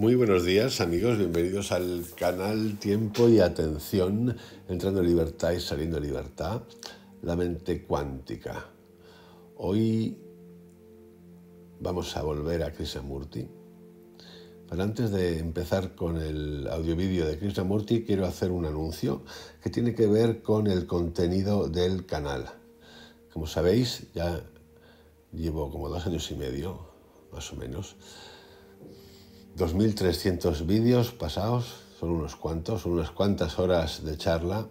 Muy buenos días amigos, bienvenidos al canal Tiempo y Atención, entrando en libertad y saliendo en libertad, la mente cuántica. Hoy vamos a volver a Krishnamurti, pero antes de empezar con el audiovídeo de Krishnamurti quiero hacer un anuncio que tiene que ver con el contenido del canal. Como sabéis, ya llevo como 2 años y medio, más o menos, 2300 vídeos pasados, son unos cuantos, son unas cuantas horas de charla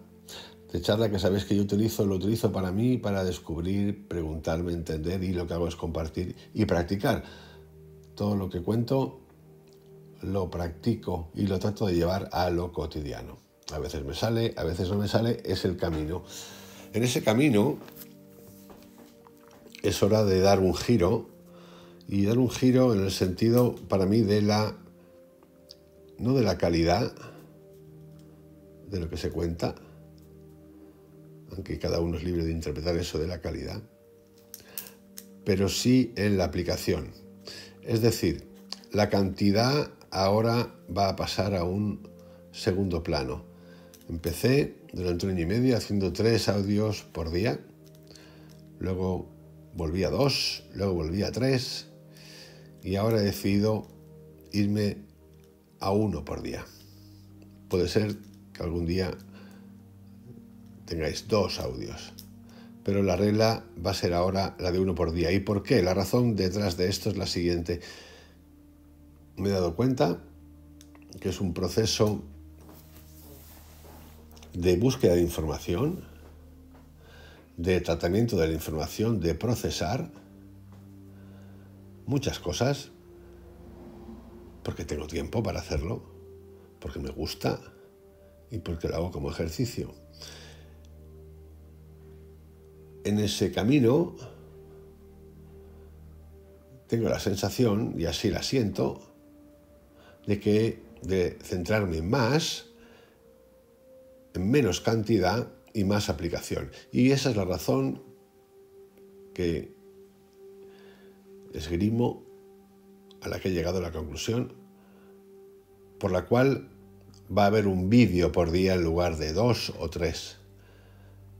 que sabéis que yo lo utilizo para mí, para descubrir, preguntarme, entender, y lo que hago es compartir y practicar. Todo lo que cuento lo practico y lo trato de llevar a lo cotidiano. A veces me sale, a veces no me sale, es el camino. En ese camino es hora de dar un giro, y dar un giro en el sentido, para mí, de la, no de la calidad de lo que se cuenta, aunque cada uno es libre de interpretar eso de la calidad, pero sí en la aplicación. Es decir, la cantidad ahora va a pasar a un segundo plano. Empecé durante 1 año y medio haciendo 3 audios por día, luego volví a 2, luego volví a 3, y ahora he decidido irme a 1 por día. Puede ser que algún día tengáis 2 audios, pero la regla va a ser ahora la de 1 por día. ¿Y por qué? La razón detrás de esto es la siguiente. Me he dado cuenta que es un proceso de búsqueda de información, de tratamiento de la información, de procesar muchas cosas, porque tengo tiempo para hacerlo, porque me gusta y porque lo hago como ejercicio. En ese camino tengo la sensación, y así la siento, de centrarme más, en menos cantidad y más aplicación. Y esa es la razón que esgrimo, a la que he llegado a la conclusión, por la cual va a haber un vídeo por día en lugar de 2 o 3.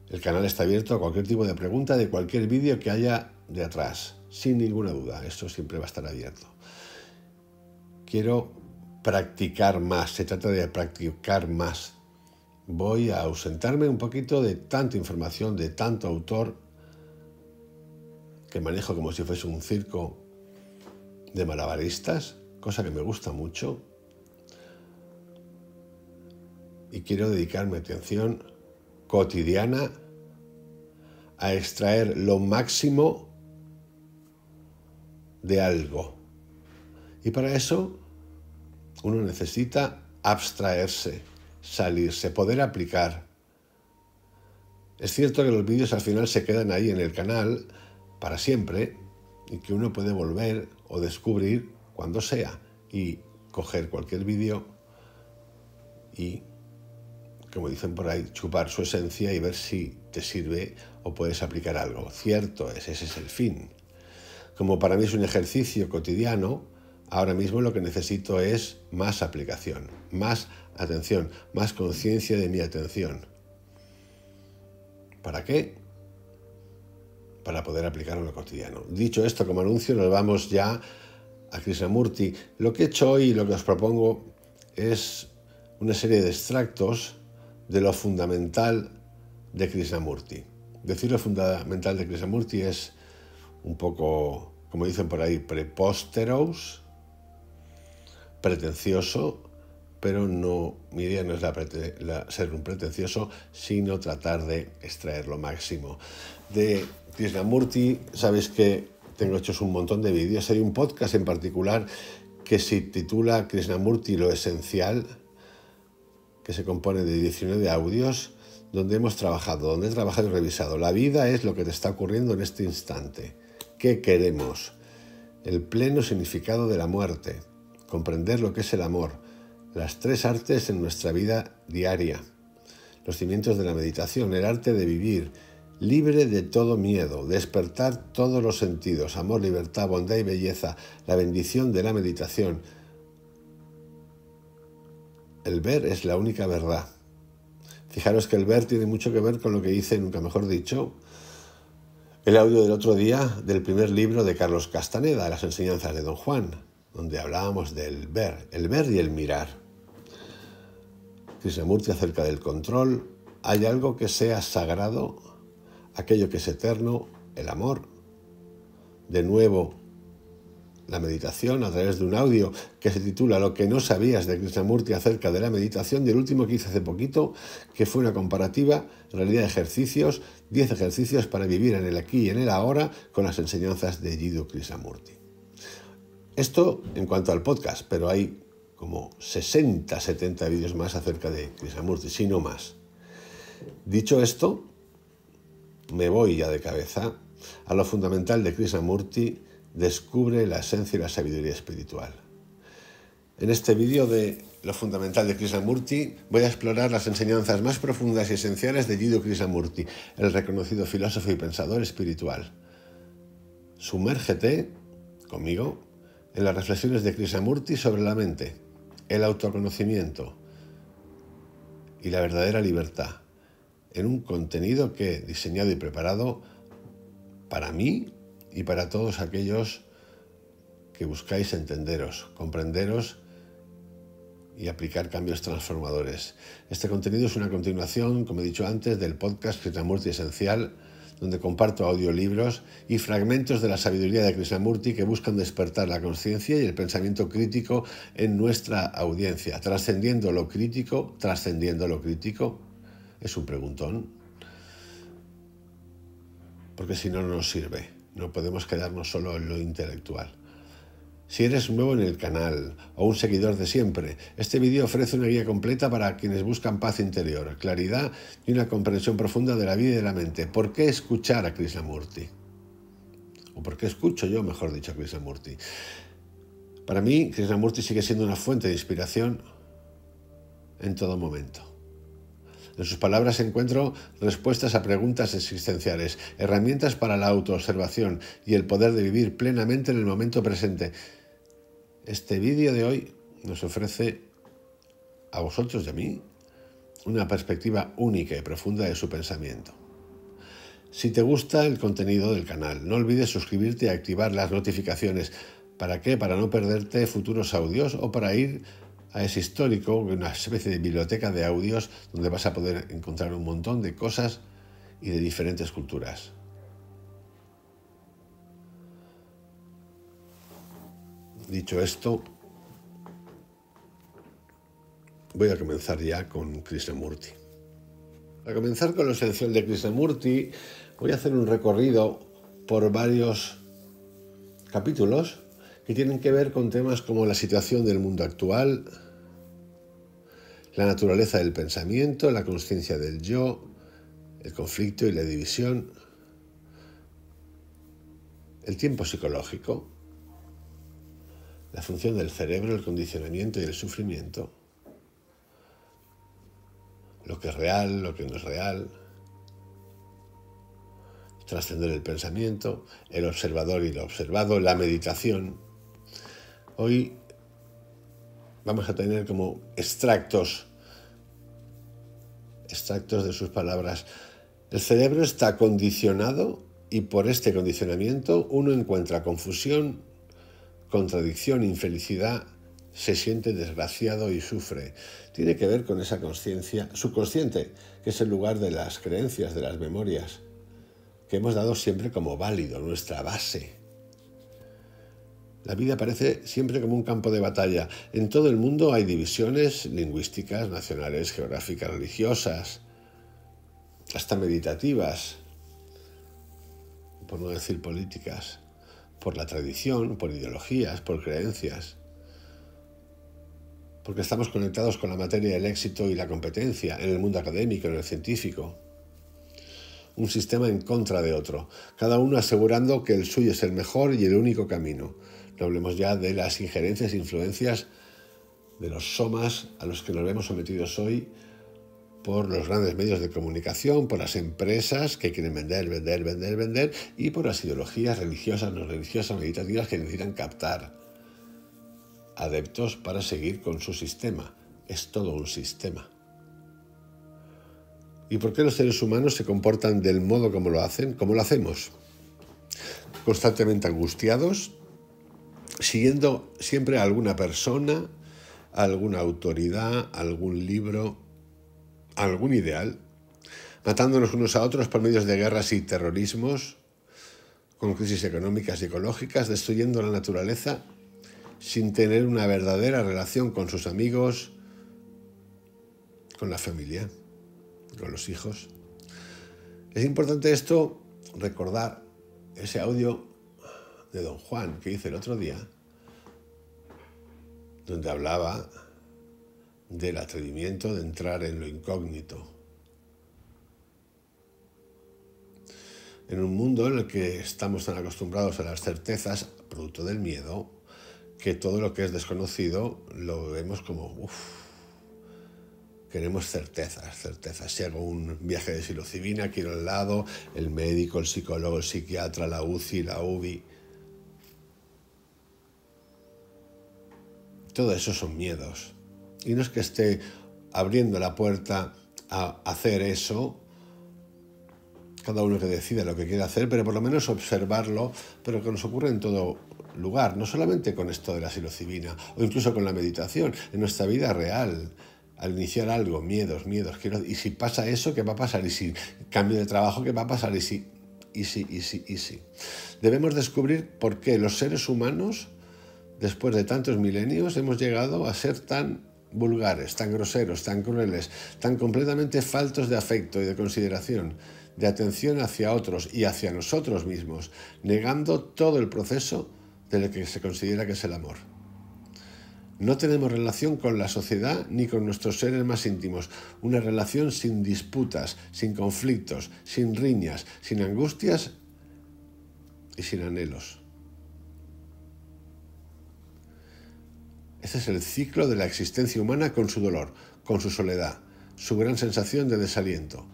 El canal está abierto a cualquier tipo de pregunta de cualquier vídeo que haya de atrás, sin ninguna duda, esto siempre va a estar abierto. Quiero practicar más, se trata de practicar más. Voy a ausentarme un poquito de tanta información, de tanto autor, que manejo como si fuese un circo de malabaristas, cosa que me gusta mucho, y quiero dedicar mi atención cotidiana a extraer lo máximo de algo. Y para eso uno necesita abstraerse, salirse, poder aplicar. Es cierto que los vídeos al final se quedan ahí en el canal para siempre, y que uno puede volver o descubrir cuando sea y coger cualquier vídeo y, como dicen por ahí, chupar su esencia y ver si te sirve o puedes aplicar algo. Cierto es, ese es el fin. Como para mí es un ejercicio cotidiano, ahora mismo lo que necesito es más aplicación, más atención, más conciencia de mi atención. ¿Para qué? Para poder aplicarlo en lo cotidiano. Dicho esto, como anuncio, nos vamos ya a Krishnamurti. Lo que he hecho hoy y lo que os propongo es una serie de extractos de Lo Fundamental de Krishnamurti. Decir Lo Fundamental de Krishnamurti es un poco, como dicen por ahí, prepósteros, pretencioso, pero no, mi idea no es ser un pretencioso, sino tratar de extraer lo máximo. De Krishnamurti, sabéis que tengo hechos un montón de vídeos. Hay un podcast en particular que se titula Krishnamurti lo esencial, que se compone de 19 audios, donde he trabajado y revisado. La vida es lo que te está ocurriendo en este instante. ¿Qué queremos? El pleno significado de la muerte. Comprender lo que es el amor. Las 3 artes en nuestra vida diaria. Los cimientos de la meditación. El arte de vivir libre de todo miedo. Despertar todos los sentidos. Amor, libertad, bondad y belleza. La bendición de la meditación. El ver es la única verdad. Fijaros que el ver tiene mucho que ver con lo que hice, nunca mejor dicho, el audio del otro día del primer libro de Carlos Castaneda, Las Enseñanzas de Don Juan, donde hablábamos del ver, el ver y el mirar. Krishnamurti acerca del control. Hay algo que sea sagrado, aquello que es eterno, el amor. De nuevo, la meditación a través de un audio que se titula Lo que no sabías de Krishnamurti acerca de la meditación, y el último que hice hace poquito, que fue una comparativa, en realidad ejercicios, 10 ejercicios para vivir en el aquí y en el ahora con las enseñanzas de Jiddu Krishnamurti. Esto en cuanto al podcast, pero hay como 60, 70 vídeos más acerca de Krishnamurti, si no más. Dicho esto, me voy ya de cabeza a Lo Fundamental de Krishnamurti, descubre la esencia y la sabiduría espiritual. En este vídeo de Lo Fundamental de Krishnamurti voy a explorar las enseñanzas más profundas y esenciales de Jiddu Krishnamurti, el reconocido filósofo y pensador espiritual. Sumérgete conmigo en las reflexiones de Krishnamurti sobre la mente, el autoconocimiento y la verdadera libertad, en un contenido que he diseñado y preparado para mí y para todos aquellos que buscáis entenderos, comprenderos y aplicar cambios transformadores. Este contenido es una continuación, como he dicho antes, del podcast Krishnamurti Esencial, donde comparto audiolibros y fragmentos de la sabiduría de Krishnamurti que buscan despertar la conciencia y el pensamiento crítico en nuestra audiencia, trascendiendo lo crítico, es un preguntón, porque si no, no nos sirve. No podemos quedarnos solo en lo intelectual. Si eres nuevo en el canal o un seguidor de siempre, este vídeo ofrece una guía completa para quienes buscan paz interior, claridad y una comprensión profunda de la vida y de la mente. ¿Por qué escuchar a Krishnamurti? ¿O por qué escucho yo, mejor dicho, a Krishnamurti? Para mí, Krishnamurti sigue siendo una fuente de inspiración en todo momento. En sus palabras encuentro respuestas a preguntas existenciales, herramientas para la autoobservación y el poder de vivir plenamente en el momento presente. Este vídeo de hoy nos ofrece a vosotros y a mí una perspectiva única y profunda de su pensamiento. Si te gusta el contenido del canal, no olvides suscribirte y activar las notificaciones. ¿Para qué? Para no perderte futuros audios o para ir a ese histórico, una especie de biblioteca de audios donde vas a poder encontrar un montón de cosas y de diferentes culturas. Dicho esto, voy a comenzar ya con Krishnamurti. Para comenzar con lo esencial de Krishnamurti, voy a hacer un recorrido por varios capítulos que tienen que ver con temas como la situación del mundo actual, la naturaleza del pensamiento, la conciencia del yo, el conflicto y la división, el tiempo psicológico, la función del cerebro, el condicionamiento y el sufrimiento, lo que es real, lo que no es real, trascender el pensamiento, el observador y lo observado, la meditación. Hoy vamos a tener como extractos de sus palabras. El cerebro está condicionado y por este condicionamiento uno encuentra confusión, contradicción, infelicidad, se siente desgraciado y sufre. Tiene que ver con esa conciencia subconsciente, que es el lugar de las creencias, de las memorias, que hemos dado siempre como válido, nuestra base. La vida parece siempre como un campo de batalla. En todo el mundo hay divisiones lingüísticas, nacionales, geográficas, religiosas, hasta meditativas, por no decir políticas, por la tradición, por ideologías, por creencias. Porque estamos conectados con la materia del éxito y la competencia, en el mundo académico, en el científico. Un sistema en contra de otro, cada uno asegurando que el suyo es el mejor y el único camino. No hablemos ya de las injerencias e influencias de los somas a los que nos vemos sometidos hoy por los grandes medios de comunicación, por las empresas que quieren vender y por las ideologías religiosas, no religiosas, meditativas que necesitan captar adeptos para seguir con su sistema, es todo un sistema. ¿Y por qué los seres humanos se comportan del modo como lo hacen, como lo hacemos? Constantemente angustiados, siguiendo siempre a alguna persona, a alguna autoridad, a algún libro, a algún ideal, matándonos unos a otros por medios de guerras y terrorismos, con crisis económicas y ecológicas, destruyendo la naturaleza sin tener una verdadera relación con sus amigos, con la familia, con los hijos. Es importante esto, recordar ese audio de Don Juan que hice el otro día, donde hablaba del atrevimiento de entrar en lo incógnito. En un mundo en el que estamos tan acostumbrados a las certezas, producto del miedo, que todo lo que es desconocido lo vemos como queremos certezas, certezas. Si hago un viaje de psilocibina, quiero al lado el médico, el psicólogo, el psiquiatra, la UCI, la UBI. Todo eso son miedos. Y no es que esté abriendo la puerta a hacer eso, cada uno que decida lo que quiere hacer, pero por lo menos observarlo, pero que nos ocurre en todo lugar, no solamente con esto de la psilocibina, o incluso con la meditación, en nuestra vida real. Al iniciar algo, miedos, y si pasa eso, ¿qué va a pasar? Y si cambio de trabajo, ¿qué va a pasar? Y si. Debemos descubrir por qué los seres humanos, después de tantos milenios, hemos llegado a ser tan vulgares, tan groseros, tan crueles, tan completamente faltos de afecto y de consideración, de atención hacia otros y hacia nosotros mismos, negando todo el proceso de lo que se considera que es el amor. No tenemos relación con la sociedad ni con nuestros seres más íntimos. Una relación sin disputas, sin conflictos, sin riñas, sin angustias y sin anhelos. Este es el ciclo de la existencia humana con su dolor, con su soledad, su gran sensación de desaliento,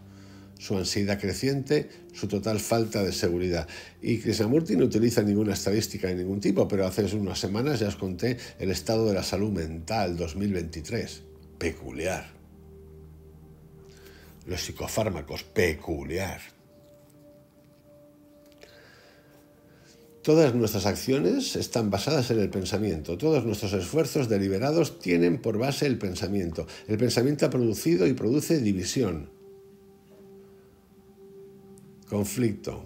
su ansiedad creciente, su total falta de seguridad. Y Krishnamurti no utiliza ninguna estadística de ningún tipo, pero hace unas semanas ya os conté el estado de la salud mental 2023. Peculiar. Los psicofármacos, peculiar. Todas nuestras acciones están basadas en el pensamiento. Todos nuestros esfuerzos deliberados tienen por base el pensamiento. El pensamiento ha producido y produce división, conflicto.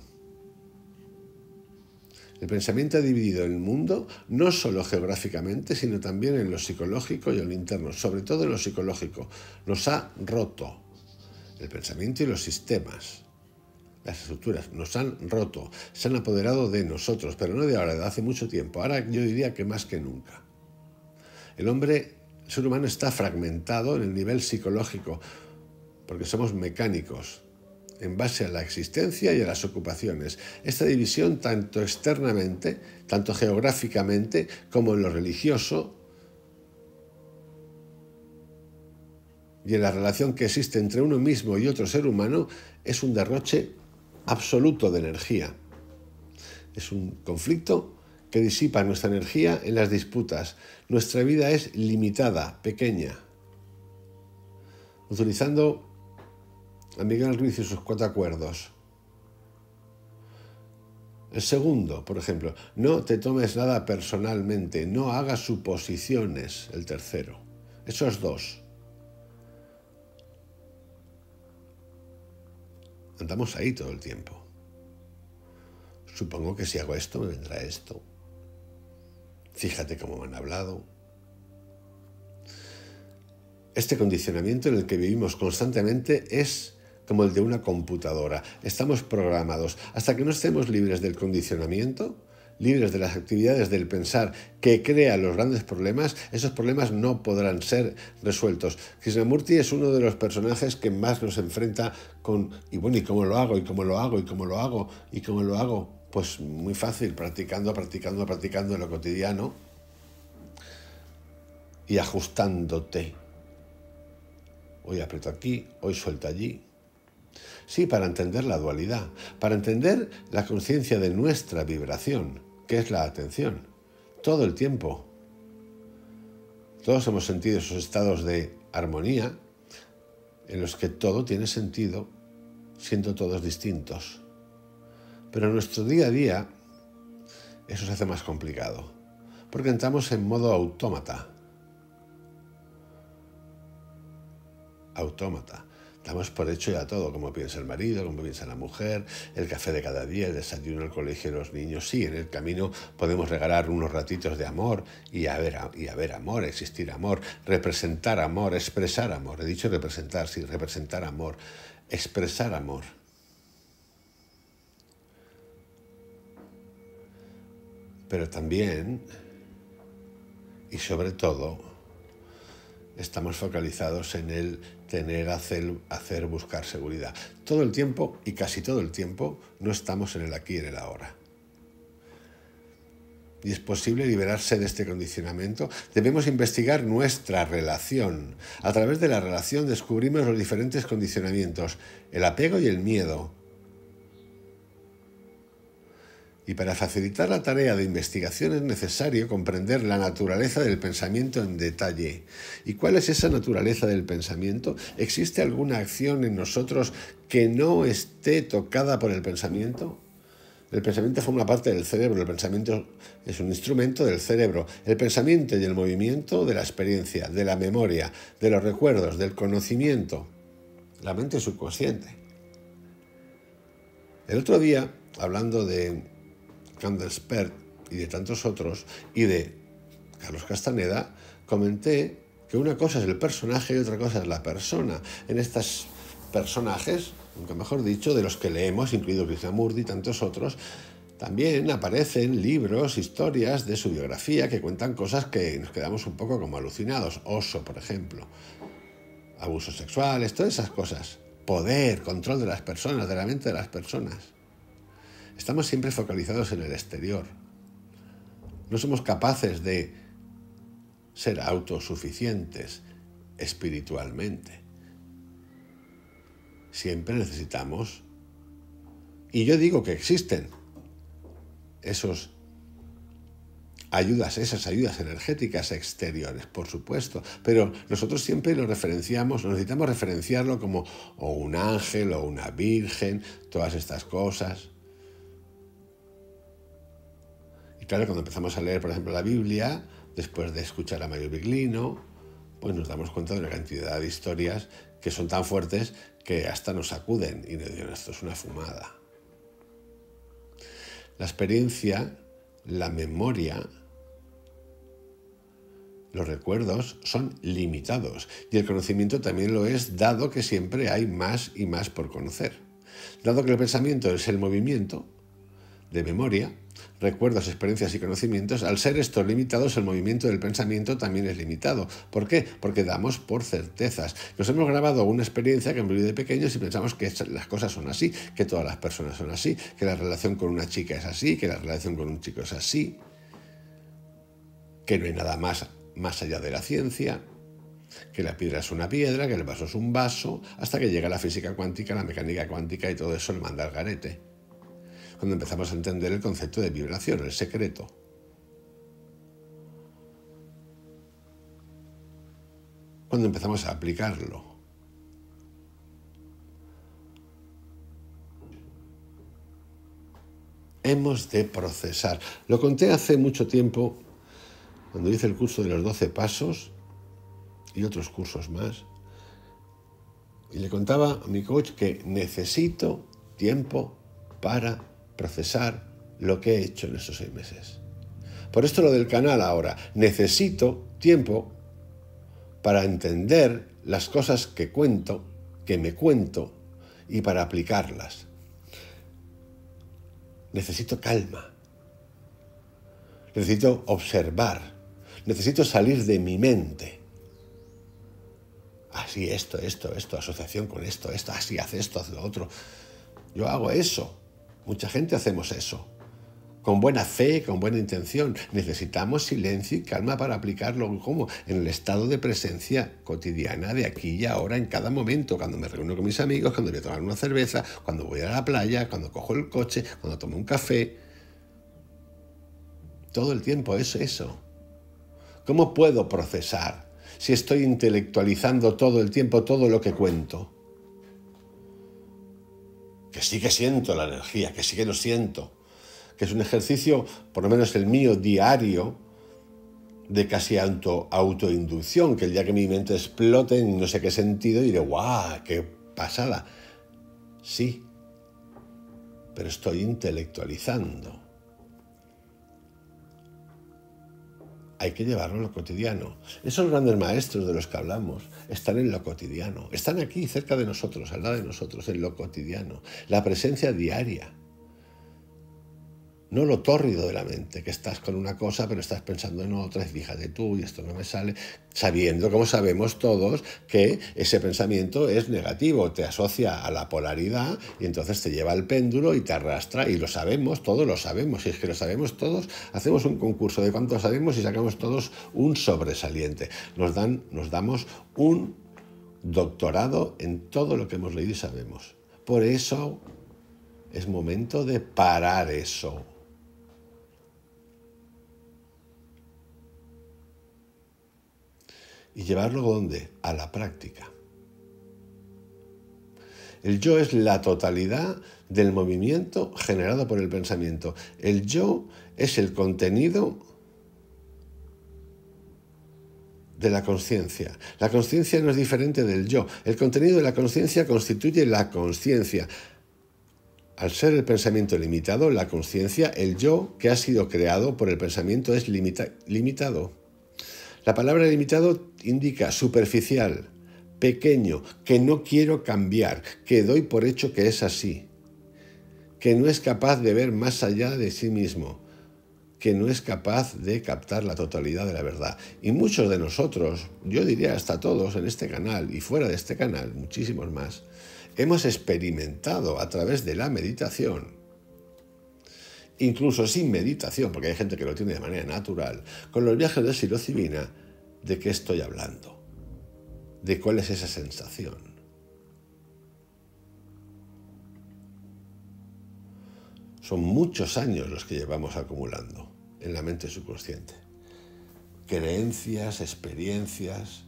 El pensamiento ha dividido el mundo no solo geográficamente, sino también en lo psicológico y en lo interno, sobre todo en lo psicológico. Nos ha roto el pensamiento y los sistemas, las estructuras, nos han roto, se han apoderado de nosotros, pero no de ahora, de hace mucho tiempo. Ahora yo diría que más que nunca. El ser humano está fragmentado en el nivel psicológico, porque somos mecánicos, en base a la existencia y a las ocupaciones. Esta división, tanto externamente, tanto geográficamente, como en lo religioso, y en la relación que existe entre uno mismo y otro ser humano, es un derroche absoluto de energía. Es un conflicto que disipa nuestra energía en las disputas. Nuestra vida es limitada, pequeña. Utilizando a Miguel Ruiz y sus 4 acuerdos. El segundo, por ejemplo, no te tomes nada personalmente, no hagas suposiciones, el tercero. Esos 2. Andamos ahí todo el tiempo. Supongo que si hago esto me vendrá esto. Fíjate cómo me han hablado. Este condicionamiento en el que vivimos constantemente es como el de una computadora. Estamos programados. Hasta que no estemos libres del condicionamiento, libres de las actividades del pensar que crea los grandes problemas, esos problemas no podrán ser resueltos. Krishnamurti es uno de los personajes que más nos enfrenta con, ¿y cómo lo hago? ¿Y cómo lo hago? Pues muy fácil, practicando en lo cotidiano y ajustándote. Hoy aprieto aquí, hoy suelto allí. Sí, para entender la dualidad, para entender la conciencia de nuestra vibración, que es la atención, todo el tiempo. Todos hemos sentido esos estados de armonía, en los que todo tiene sentido, siendo todos distintos. Pero en nuestro día a día eso se hace más complicado, porque entramos en modo autómata. Autómata. Damos por hecho ya todo, como piensa el marido, como piensa la mujer, el café de cada día, el desayuno, el colegio, los niños. Sí, en el camino podemos regalar unos ratitos de amor y haber amor, existir amor, representar amor, expresar amor. He dicho representar, sí, representar amor, expresar amor. Pero también, y sobre todo, estamos focalizados en el tener, hacer, buscar seguridad. Todo el tiempo, y casi todo el tiempo, no estamos en el aquí y en el ahora. Y es posible liberarse de este condicionamiento. Debemos investigar nuestra relación. A través de la relación descubrimos los diferentes condicionamientos, el apego y el miedo. Y para facilitar la tarea de investigación es necesario comprender la naturaleza del pensamiento en detalle. ¿Y cuál es esa naturaleza del pensamiento? ¿Existe alguna acción en nosotros que no esté tocada por el pensamiento? El pensamiento forma parte del cerebro, el pensamiento es un instrumento del cerebro. El pensamiento y el movimiento de la experiencia, de la memoria, de los recuerdos, del conocimiento. La mente subconsciente. El otro día, hablando de Candace Pert y de tantos otros, y de Carlos Castaneda, comenté que una cosa es el personaje y otra cosa es la persona. En estos personajes, aunque mejor dicho, de los que leemos, incluido Krishnamurti y tantos otros, también aparecen libros, historias de su biografía que cuentan cosas que nos quedamos un poco como alucinados. Oso, por ejemplo, abusos sexuales, todas esas cosas. Poder, control de las personas, de la mente de las personas. Estamos siempre focalizados en el exterior. No somos capaces de ser autosuficientes espiritualmente. Siempre necesitamos, y yo digo que existen esas ayudas energéticas exteriores, por supuesto, pero nosotros siempre lo referenciamos, necesitamos referenciarlo como o un ángel o una virgen, todas estas cosas. Claro, cuando empezamos a leer, por ejemplo, la Biblia, después de escuchar a Mario Biglino, pues nos damos cuenta de una cantidad de historias que son tan fuertes que hasta nos sacuden y nos dicen, esto es una fumada. La experiencia, la memoria, los recuerdos son limitados y el conocimiento también lo es, dado que siempre hay más y más por conocer. Dado que el pensamiento es el movimiento de memoria, recuerdos, experiencias y conocimientos, al ser estos limitados, el movimiento del pensamiento también es limitado. ¿Por qué? Porque damos por certezas. Nos hemos grabado una experiencia que hemos vivido de pequeños y pensamos que las cosas son así, que todas las personas son así, que la relación con una chica es así, que la relación con un chico es así, que no hay nada más allá de la ciencia, que la piedra es una piedra, que el vaso es un vaso, hasta que llega la física cuántica, la mecánica cuántica y todo eso le manda al garete. Cuando empezamos a entender el concepto de vibración, el secreto. Cuando empezamos a aplicarlo. Hemos de procesar. Lo conté hace mucho tiempo, cuando hice el curso de los 12 pasos y otros cursos más, y le contaba a mi coach que necesito tiempo para procesar lo que he hecho en estos 6 meses. Por esto lo del canal ahora. Necesito tiempo para entender las cosas que cuento, que me cuento, y para aplicarlas. Necesito calma. Necesito observar. Necesito salir de mi mente. Así, esto, asociación con esto, así, hace esto, hace lo otro. Yo hago eso. Mucha gente hacemos eso, con buena fe, con buena intención. Necesitamos silencio y calma para aplicarlo como en el estado de presencia cotidiana de aquí y ahora, en cada momento, cuando me reúno con mis amigos, cuando voy a tomar una cerveza, cuando voy a la playa, cuando cojo el coche, cuando tomo un café. Todo el tiempo es eso. ¿Cómo puedo procesar? si estoy intelectualizando todo el tiempo todo lo que cuento? Que sí que siento la energía, que sí que lo siento, que es un ejercicio, por lo menos el mío, diario, de casi autoinducción, que el día que mi mente explote en no sé qué sentido diré, ¡guau, qué pasada! Sí, pero estoy intelectualizando. Hay que llevarlo a lo cotidiano. Esos grandes maestros de los que hablamos están en lo cotidiano. Están aquí, cerca de nosotros, al lado de nosotros, en lo cotidiano. La presencia diaria. No lo tórrido de la mente, que estás con una cosa pero estás pensando en otra, y fíjate tú, y esto no me sale, sabiendo, como sabemos todos, que ese pensamiento es negativo, te asocia a la polaridad y entonces te lleva al péndulo y te arrastra, y lo sabemos, todos lo sabemos, y es que lo sabemos todos, hacemos un concurso de cuánto sabemos y sacamos todos un sobresaliente. Nos damos un doctorado en todo lo que hemos leído y sabemos. Por eso es momento de parar eso. ¿Y llevarlo dónde? A la práctica. El yo es la totalidad del movimiento generado por el pensamiento. El yo es el contenido de la conciencia. La conciencia no es diferente del yo. El contenido de la conciencia constituye la conciencia. Al ser el pensamiento limitado, la conciencia, el yo que ha sido creado por el pensamiento es limitado. La palabra limitado indica superficial, pequeño, que no quiero cambiar, que doy por hecho que es así, que no es capaz de ver más allá de sí mismo, que no es capaz de captar la totalidad de la verdad. Y muchos de nosotros, yo diría hasta todos en este canal y fuera de este canal, muchísimos más, hemos experimentado a través de la meditación, incluso sin meditación, porque hay gente que lo tiene de manera natural, con los viajes de psilocibina, ¿de qué estoy hablando? ¿De cuál es esa sensación? Son muchos años los que llevamos acumulando en la mente subconsciente. Creencias, experiencias,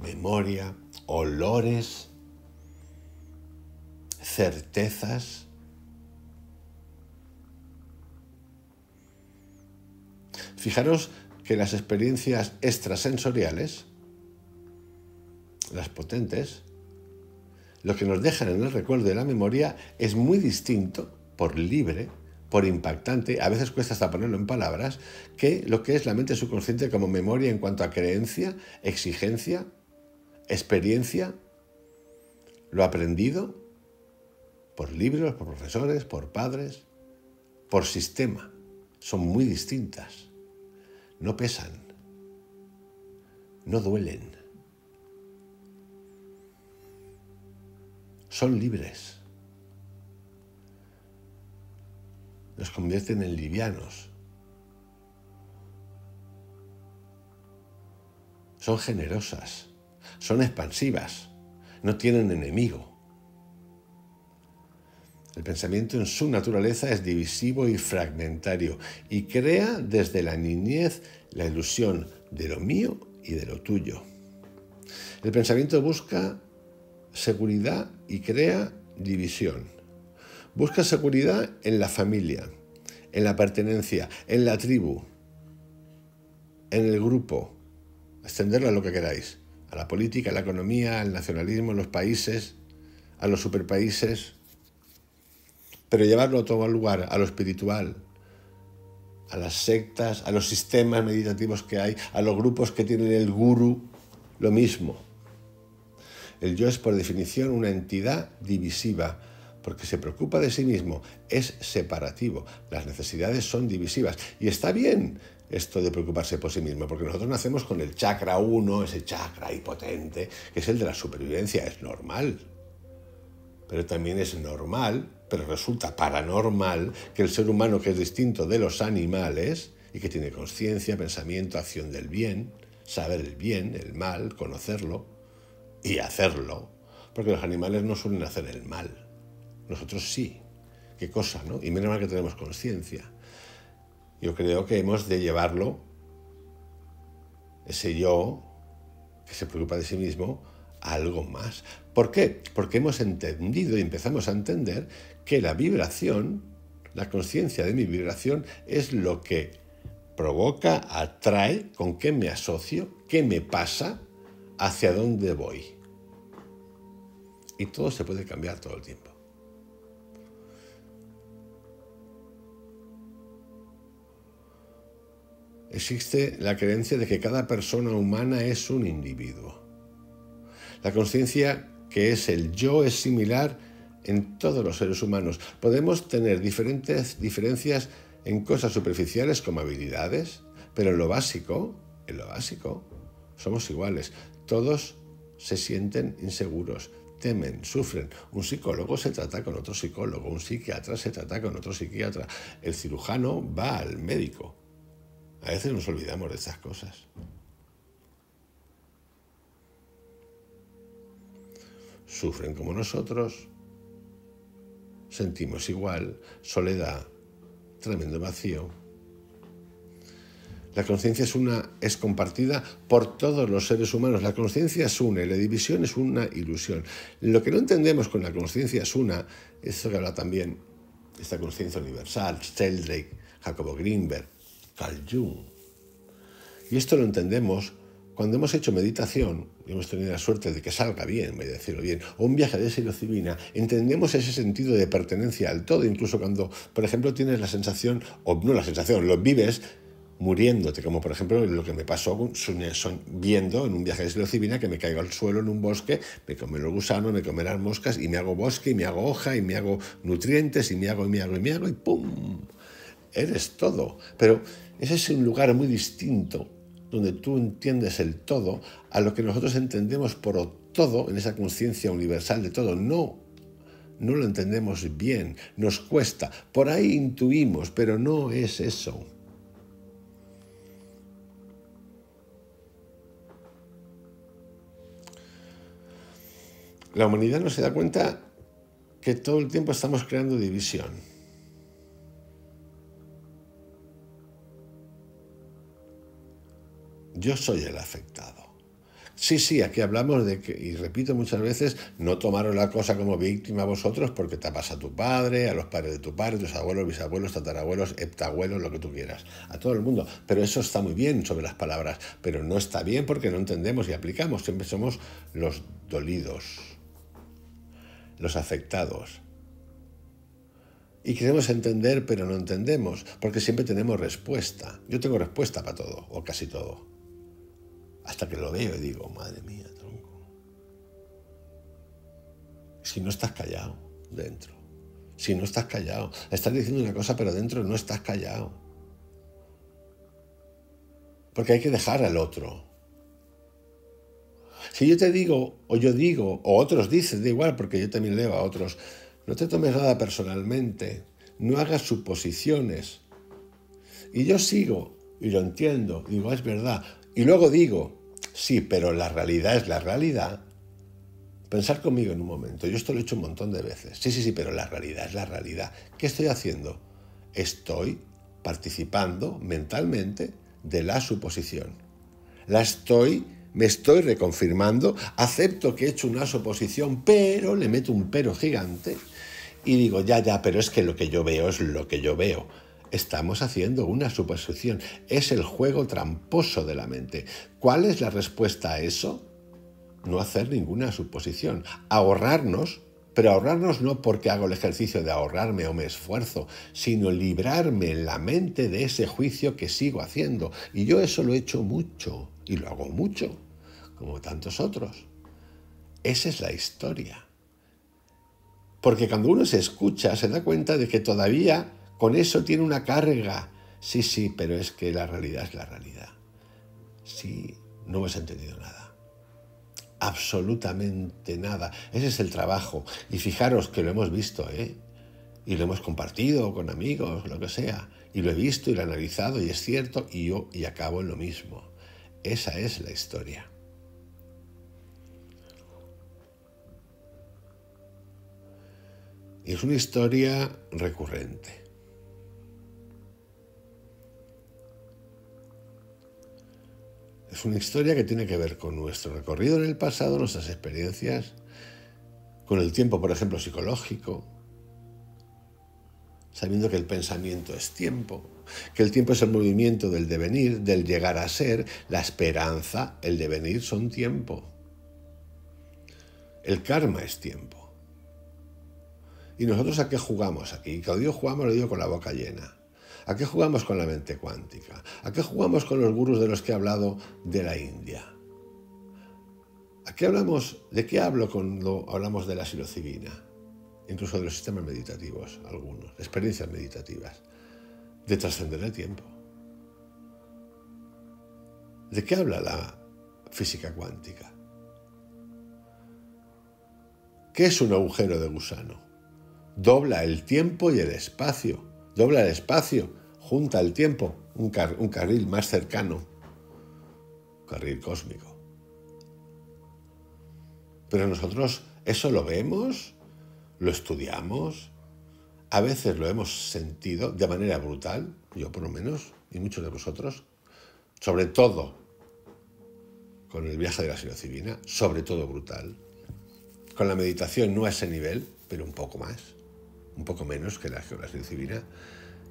memoria, olores, certezas. Fijaros que las experiencias extrasensoriales, las potentes, lo que nos dejan en el recuerdo de la memoria es muy distinto, por libre, por impactante, a veces cuesta hasta ponerlo en palabras, que lo que es la mente subconsciente como memoria en cuanto a creencia, exigencia, experiencia, lo aprendido por libros, por profesores, por padres, por sistema. Son muy distintas. No pesan, no duelen, son libres, nos convierten en livianos, son generosas, son expansivas, no tienen enemigo. El pensamiento en su naturaleza es divisivo y fragmentario y crea desde la niñez la ilusión de lo mío y de lo tuyo. El pensamiento busca seguridad y crea división. Busca seguridad en la familia, en la pertenencia, en la tribu, en el grupo. Extenderlo a lo que queráis, a la política, a la economía, al nacionalismo, a los países, a los superpaíses. Pero llevarlo a todo lugar, a lo espiritual, a las sectas, a los sistemas meditativos que hay, a los grupos que tienen el gurú, lo mismo. El yo es por definición una entidad divisiva, porque se preocupa de sí mismo, es separativo, las necesidades son divisivas. Y está bien esto de preocuparse por sí mismo, porque nosotros nacemos con el chakra 1, ese chakra ahí potente, que es el de la supervivencia, es normal. Pero también es normal, pero resulta paranormal, que el ser humano, que es distinto de los animales y que tiene conciencia, pensamiento, acción del bien, saber el bien, el mal, conocerlo y hacerlo, porque los animales no suelen hacer el mal, nosotros sí. Qué cosa, ¿no? Y menos mal que tenemos conciencia. Yo creo que hemos de llevarlo ese yo que se preocupa de sí mismo, a algo más. ¿Por qué? Porque hemos entendido y empezamos a entender que la vibración, la conciencia de mi vibración, es lo que provoca, atrae, con qué me asocio, qué me pasa, hacia dónde voy. Y todo se puede cambiar todo el tiempo. Existe la creencia de que cada persona humana es un individuo. La conciencia que es el yo es similar en todos los seres humanos. Podemos tener diferentes diferencias en cosas superficiales como habilidades, pero en lo básico, somos iguales. Todos se sienten inseguros, temen, sufren. Un psicólogo se trata con otro psicólogo, un psiquiatra se trata con otro psiquiatra, el cirujano va al médico. A veces nos olvidamos de estas cosas. Sufren como nosotros, sentimos igual, soledad, tremendo vacío. La conciencia es compartida por todos los seres humanos. La conciencia es una y la división es una ilusión. Lo que no entendemos con la conciencia es una, esto que habla también, esta conciencia universal, Sheldrake, Jacobo Grinberg, Carl Jung. Y esto lo entendemos cuando hemos hecho meditación y hemos tenido la suerte de que salga bien, voy a decirlo bien, o un viaje de psilocibina. Entendemos ese sentido de pertenencia al todo, incluso cuando, por ejemplo, tienes la sensación, o no la sensación, lo vives muriéndote, como por ejemplo lo que me pasó viendo en un viaje de psilocibina, que me caigo al suelo en un bosque, me comen los gusanos, me comen las moscas, y me hago bosque, y me hago hoja, y me hago nutrientes, y me hago, y ¡pum! Eres todo. Pero ese es un lugar muy distinto donde tú entiendes el todo a lo que nosotros entendemos por todo en esa conciencia universal de todo. No lo entendemos bien, nos cuesta. Por ahí intuimos, pero no es eso. La humanidad no se da cuenta que todo el tiempo estamos creando división. Yo soy el afectado. Sí, aquí hablamos de que, y repito muchas veces, no tomaros la cosa como víctima vosotros porque tapas a tu padre, a los padres de tu padre, tus abuelos, bisabuelos, tatarabuelos, heptabuelos, lo que tú quieras, a todo el mundo. Pero eso está muy bien sobre las palabras, pero no está bien porque no entendemos y aplicamos. Siempre somos los dolidos, los afectados. Y queremos entender, pero no entendemos, porque siempre tenemos respuesta. Yo tengo respuesta para todo, o casi todo. Hasta que lo veo y digo, madre mía, tronco. Si no estás callado dentro. Si no estás callado. Estás diciendo una cosa, pero dentro no estás callado. Porque hay que dejar al otro. Si yo te digo, o yo digo, o otros dicen, da igual, porque yo también leo a otros, no te tomes nada personalmente, no hagas suposiciones. Y yo sigo, y lo entiendo, digo, es verdad. Y luego digo, sí, pero la realidad es la realidad. Pensar conmigo en un momento. Yo esto lo he hecho un montón de veces. Sí, pero la realidad es la realidad. ¿Qué estoy haciendo? Estoy participando mentalmente de la suposición. Me estoy reconfirmando. Acepto que he hecho una suposición, pero le meto un pero gigante. Y digo, ya, pero es que lo que yo veo es lo que yo veo. Estamos haciendo una suposición. Es el juego tramposo de la mente. ¿Cuál es la respuesta a eso? No hacer ninguna suposición. Ahorrarnos, pero ahorrarnos no porque hago el ejercicio de ahorrarme o me esfuerzo, sino librarme en la mente de ese juicio que sigo haciendo. Y yo eso lo he hecho mucho, y lo hago mucho, como tantos otros. Esa es la historia. Porque cuando uno se escucha, se da cuenta de que todavía con eso tiene una carga. Sí, pero es que la realidad es la realidad. Sí, no has entendido nada. Absolutamente nada. Ese es el trabajo. Y fijaros que lo hemos visto, y lo hemos compartido con amigos, lo que sea. Y lo he visto y lo he analizado y es cierto y acabo en lo mismo. Esa es la historia. Y es una historia recurrente. Es una historia que tiene que ver con nuestro recorrido en el pasado, nuestras experiencias, con el tiempo, por ejemplo, psicológico, sabiendo que el pensamiento es tiempo, que el tiempo es el movimiento del devenir, del llegar a ser, la esperanza, el devenir son tiempo. El karma es tiempo. ¿Y nosotros a qué jugamos aquí? Cuando digo jugamos, lo digo con la boca llena. ¿A qué jugamos con la mente cuántica? ¿A qué jugamos con los gurús de los que he hablado de la India? ¿A qué hablamos? ¿De qué hablo cuando hablamos de la psilocibina? Incluso de los sistemas meditativos, algunos, experiencias meditativas, de trascender el tiempo. ¿De qué habla la física cuántica? ¿Qué es un agujero de gusano? Dobla el tiempo y el espacio. Dobla el espacio, junta el tiempo, un carril más cercano, un carril cósmico. Pero nosotros eso lo vemos, lo estudiamos, a veces lo hemos sentido de manera brutal, yo por lo menos, y muchos de vosotros, sobre todo con el viaje de la psilocibina, sobre todo brutal. Con la meditación no a ese nivel, pero un poco más. Un poco menos que la psilocibina,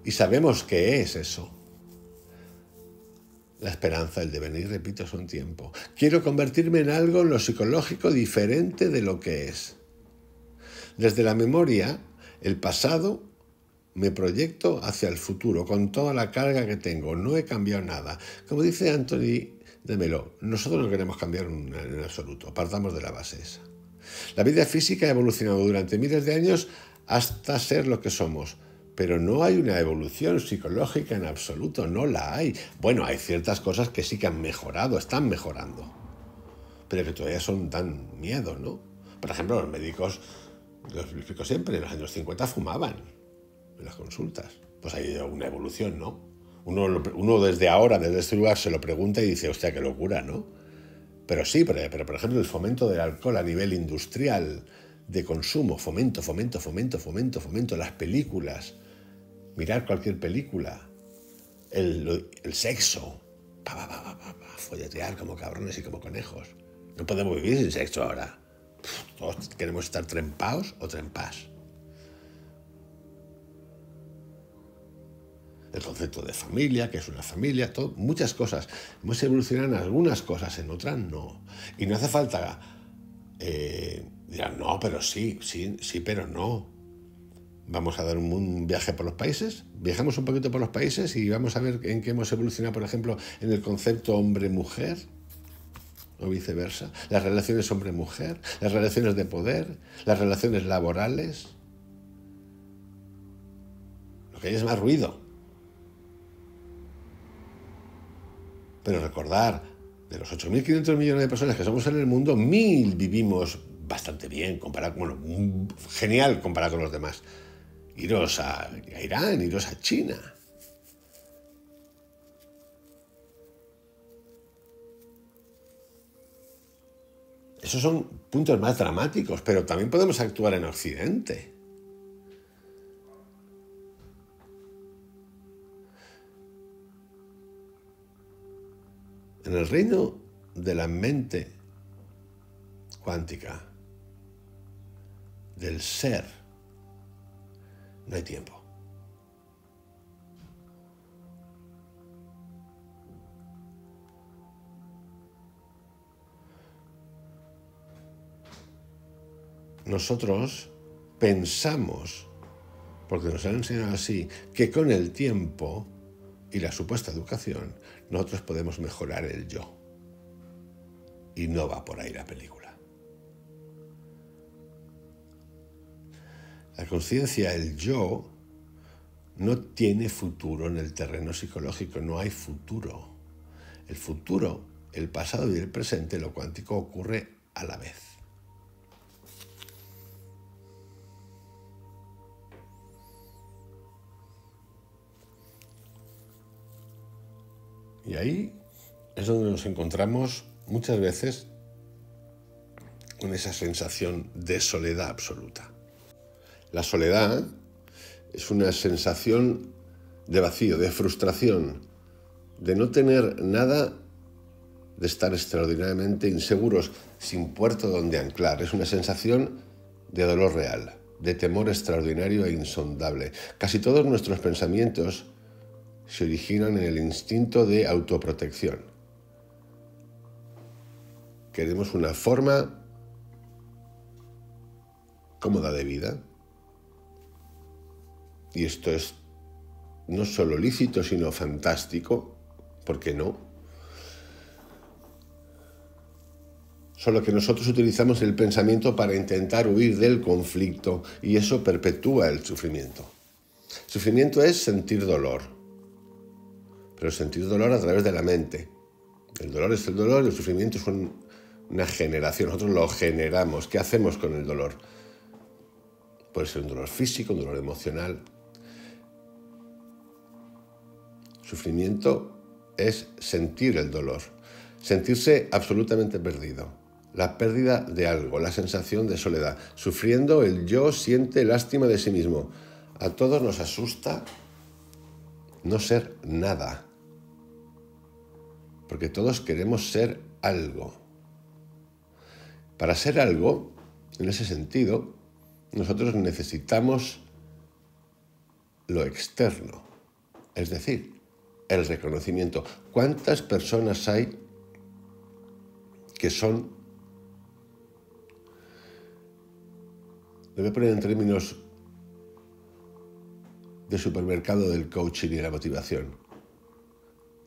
y sabemos qué es eso. La esperanza, el devenir, repito, son tiempo. Quiero convertirme en algo en lo psicológico diferente de lo que es. Desde la memoria, el pasado, me proyecto hacia el futuro, con toda la carga que tengo. No he cambiado nada. Como dice Anthony de Melo, nosotros no queremos cambiar en absoluto. Partamos de la base esa. La vida física ha evolucionado durante miles de años hasta ser lo que somos, pero no hay una evolución psicológica en absoluto, no la hay. Bueno, hay ciertas cosas que sí que han mejorado, están mejorando, pero que todavía dan miedo, ¿no? Por ejemplo, los médicos, lo explico siempre, en los años 50 fumaban en las consultas. Pues hay una evolución, ¿no? Uno desde ahora, desde este lugar, se lo pregunta y dice, hostia, qué locura, ¿no? Pero sí, pero por ejemplo, el fomento del alcohol a nivel industrial, de consumo, fomento, las películas, mirar cualquier película, el sexo, folletear como cabrones y como conejos. No podemos vivir sin sexo ahora. Todos queremos estar trempaos o trempas. El concepto de familia, que es una familia, todo, muchas cosas. Hemos evolucionado en algunas cosas, en otras no. Y no hace falta... dirán, no, pero sí, pero no. Vamos a dar un viaje por los países, viajamos un poquito por los países y vamos a ver en qué hemos evolucionado, por ejemplo, en el concepto hombre-mujer, o viceversa, las relaciones hombre-mujer, las relaciones de poder, las relaciones laborales. Lo que hay es más ruido. Pero recordar, de los 8.500 millones de personas que somos en el mundo, 1.000 vivimos bastante bien, comparado, bueno, genial comparado con los demás. Iros a Irán, iros a China. Esos son puntos más dramáticos, pero también podemos actuar en Occidente. En el reino de la mente cuántica, del ser, no hay tiempo. Nosotros pensamos, porque nos han enseñado así, que con el tiempo y la supuesta educación, nosotros podemos mejorar el yo. Y no va por ahí la película. La conciencia, el yo, no tiene futuro en el terreno psicológico, no hay futuro. El futuro, el pasado y el presente, lo cuántico ocurre a la vez. Y ahí es donde nos encontramos muchas veces con esa sensación de soledad absoluta. La soledad es una sensación de vacío, de frustración, de no tener nada de estar extraordinariamente inseguros, sin puerto donde anclar. Es una sensación de dolor real, de temor extraordinario e insondable. Casi todos nuestros pensamientos se originan en el instinto de autoprotección. Queremos una forma cómoda de vida. Y esto es no solo lícito, sino fantástico. ¿Por qué no? Solo que nosotros utilizamos el pensamiento para intentar huir del conflicto y eso perpetúa el sufrimiento. El sufrimiento es sentir dolor, pero sentir dolor a través de la mente. El dolor es el dolor y el sufrimiento es una generación, nosotros lo generamos. ¿Qué hacemos con el dolor? Puede ser un dolor físico, un dolor emocional. Sufrimiento es sentir el dolor, sentirse absolutamente perdido. La pérdida de algo, la sensación de soledad. Sufriendo, el yo siente lástima de sí mismo. A todos nos asusta no ser nada. Porque todos queremos ser algo. Para ser algo, en ese sentido, nosotros necesitamos lo externo. Es decir, el reconocimiento. ¿Cuántas personas hay que son... Lo voy a poner en términos de supermercado del coaching y la motivación,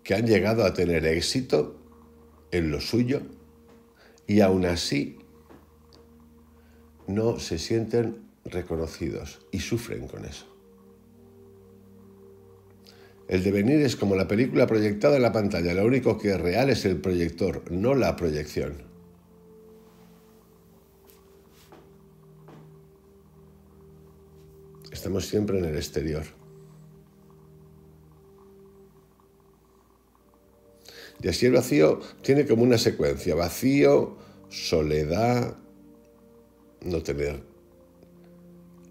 que han llegado a tener éxito en lo suyo y aún así no se sienten reconocidos y sufren con eso? El devenir es como la película proyectada en la pantalla, lo único que es real es el proyector, no la proyección. Estamos siempre en el exterior. Y así el vacío tiene como una secuencia. Vacío, soledad, no tener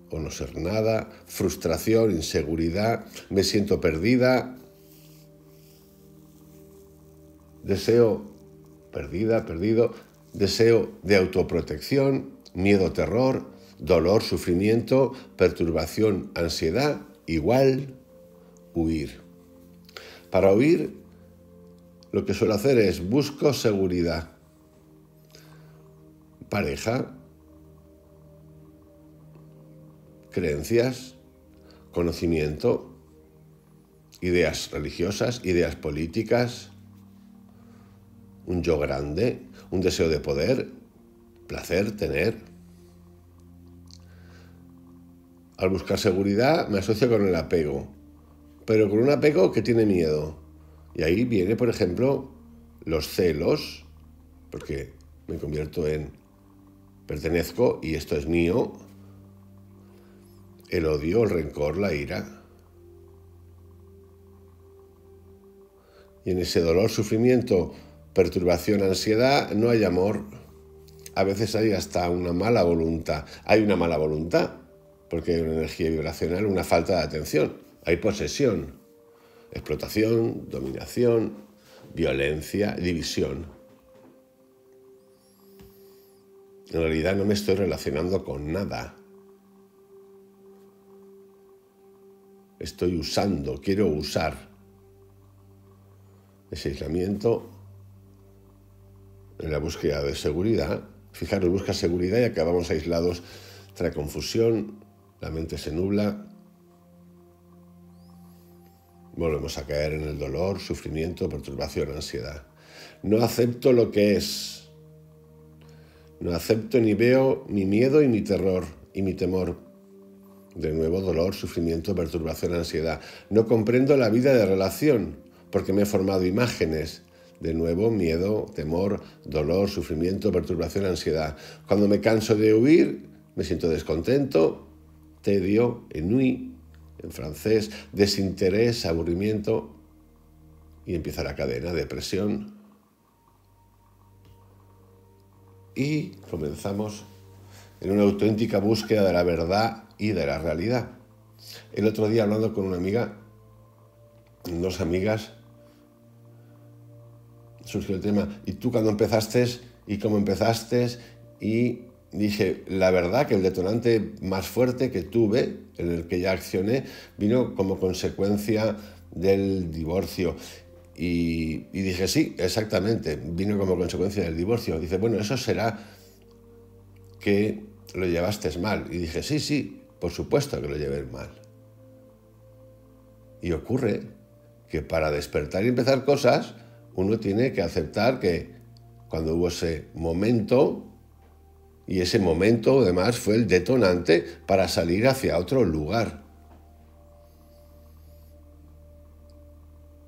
o no ser nada, frustración, inseguridad, me siento perdida, deseo, perdido, deseo de autoprotección, miedo, terror, dolor, sufrimiento, perturbación, ansiedad, igual, huir. Para huir, lo que suelo hacer es busco seguridad. Pareja, creencias, conocimiento, ideas religiosas, ideas políticas, un yo grande, un deseo de poder, placer, tener... Al buscar seguridad me asocio con el apego, pero con un apego que tiene miedo. Y ahí viene, por ejemplo, los celos, porque me convierto en pertenezco y esto es mío, el odio, el rencor, la ira. Y en ese dolor, sufrimiento, perturbación, ansiedad, no hay amor. A veces hay hasta una mala voluntad. Hay una mala voluntad. Porque hay una energía vibracional, una falta de atención. Hay posesión, explotación, dominación, violencia, división. En realidad no me estoy relacionando con nada. Estoy usando, quiero usar. Ese aislamiento en la búsqueda de seguridad. Fijaros, busca seguridad y acabamos aislados. Trae confusión. La mente se nubla, volvemos a caer en el dolor, sufrimiento, perturbación, ansiedad. No acepto lo que es. No acepto ni veo mi miedo y mi terror y mi temor. De nuevo, dolor, sufrimiento, perturbación, ansiedad. No comprendo la vida de relación porque me he formado imágenes. De nuevo, miedo, temor, dolor, sufrimiento, perturbación, ansiedad. Cuando me canso de huir, me siento descontento. Tedio, ennui, en francés, desinterés, aburrimiento, y empieza la cadena, depresión. Y comenzamos en una auténtica búsqueda de la verdad y de la realidad. El otro día hablando con una amiga, dos amigas, surgió el tema. ¿Y tú cuándo empezaste? ¿Y cómo empezaste? Y dije, la verdad que el detonante más fuerte que tuve, en el que ya accioné, vino como consecuencia del divorcio. Y dije, sí, exactamente, vino como consecuencia del divorcio. Dice, bueno, eso será que lo llevaste mal. Y dije, sí, sí, por supuesto que lo llevé mal. Y ocurre que para despertar y empezar cosas, uno tiene que aceptar que cuando hubo ese momento, y ese momento además fue el detonante para salir hacia otro lugar.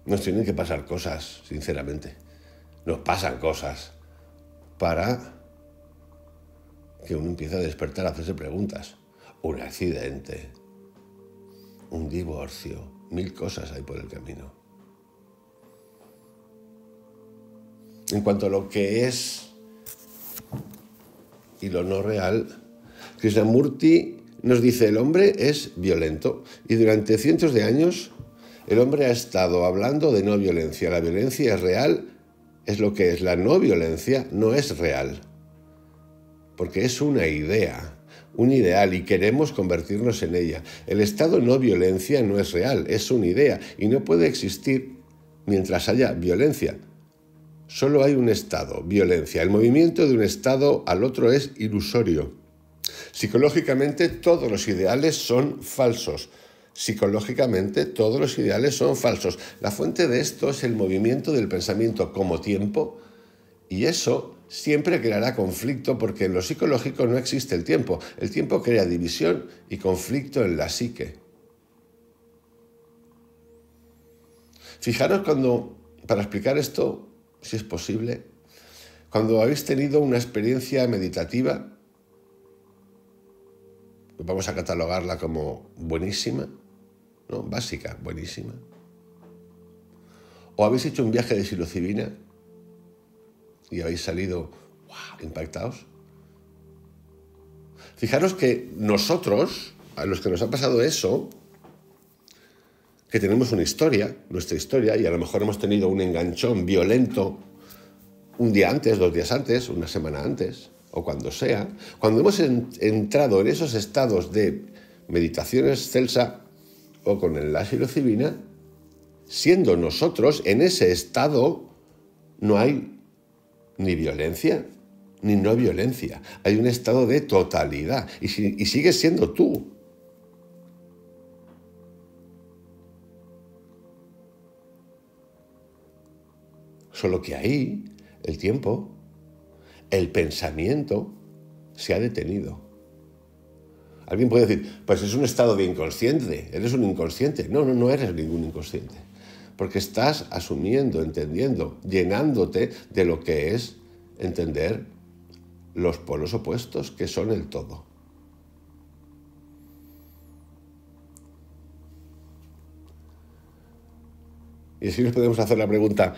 Nos tienen que pasar cosas, sinceramente. Nos pasan cosas para que uno empiece a despertar, a hacerse preguntas. Un accidente, un divorcio, mil cosas hay por el camino. En cuanto a lo que es y lo no real, Krishnamurti nos dice, el hombre es violento y durante cientos de años el hombre ha estado hablando de no violencia. La violencia es real, es lo que es. La no violencia no es real, porque es una idea, un ideal, y queremos convertirnos en ella. El estado no violencia no es real, es una idea, y no puede existir mientras haya violencia. Solo hay un estado, violencia. El movimiento de un estado al otro es ilusorio. Psicológicamente todos los ideales son falsos. Psicológicamente todos los ideales son falsos. La fuente de esto es el movimiento del pensamiento como tiempo, y eso siempre creará conflicto, porque en lo psicológico no existe el tiempo. El tiempo crea división y conflicto en la psique. Fijaros cuando, para explicar esto, si es posible, cuando habéis tenido una experiencia meditativa, vamos a catalogarla como buenísima, ¿no? Básica, buenísima. O habéis hecho un viaje de psilocibina y habéis salido impactados. Fijaros que nosotros, a los que nos ha pasado eso, que tenemos una historia, nuestra historia, y a lo mejor hemos tenido un enganchón violento un día antes, 2 días antes, una semana antes, o cuando sea, cuando hemos entrado en esos estados de meditación excelsa o con la psilocibina, siendo nosotros en ese estado, no hay ni violencia ni no violencia. Hay un estado de totalidad y sigues siendo tú. Solo que ahí el tiempo, el pensamiento, se ha detenido. Alguien puede decir, pues es un estado de inconsciente, eres un inconsciente. No, no, no eres ningún inconsciente, porque estás asumiendo, entendiendo, llenándote de lo que es entender los polos opuestos que son el todo. Y así nos podemos hacer la pregunta,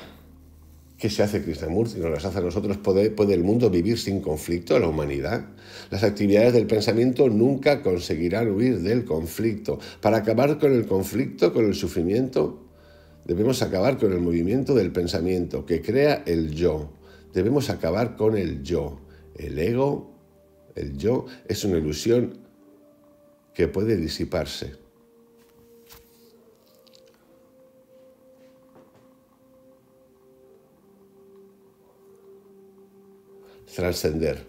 ¿qué se hace Krishnamurti? ¿No las hace a nosotros? ¿Puede el mundo vivir sin conflicto, la humanidad? Las actividades del pensamiento nunca conseguirán huir del conflicto. Para acabar con el conflicto, con el sufrimiento, debemos acabar con el movimiento del pensamiento que crea el yo. Debemos acabar con el yo. El ego, el yo, es una ilusión que puede disiparse. Trascender.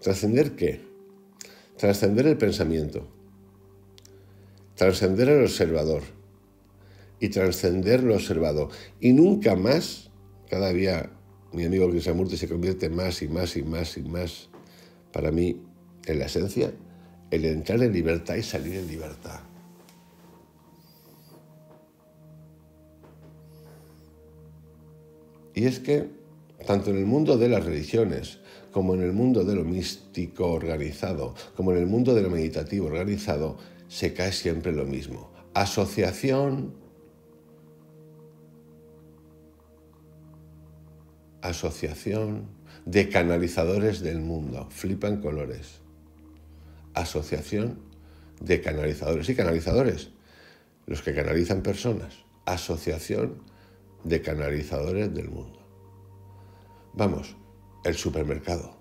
¿Trascender qué? Trascender el pensamiento, trascender el observador y trascender lo observado. Y nunca más, cada día mi amigo Krishnamurti se convierte más y más y más y más, para mí, en la esencia, el entrar en libertad y salir en libertad. Y es que tanto en el mundo de las religiones, como en el mundo de lo místico organizado, como en el mundo de lo meditativo organizado, se cae siempre lo mismo. Asociación, asociación de canalizadores del mundo. Flipan colores. Asociación de canalizadores y canalizadores, los que canalizan personas. Asociación de canalizadores del mundo. Vamos, el supermercado.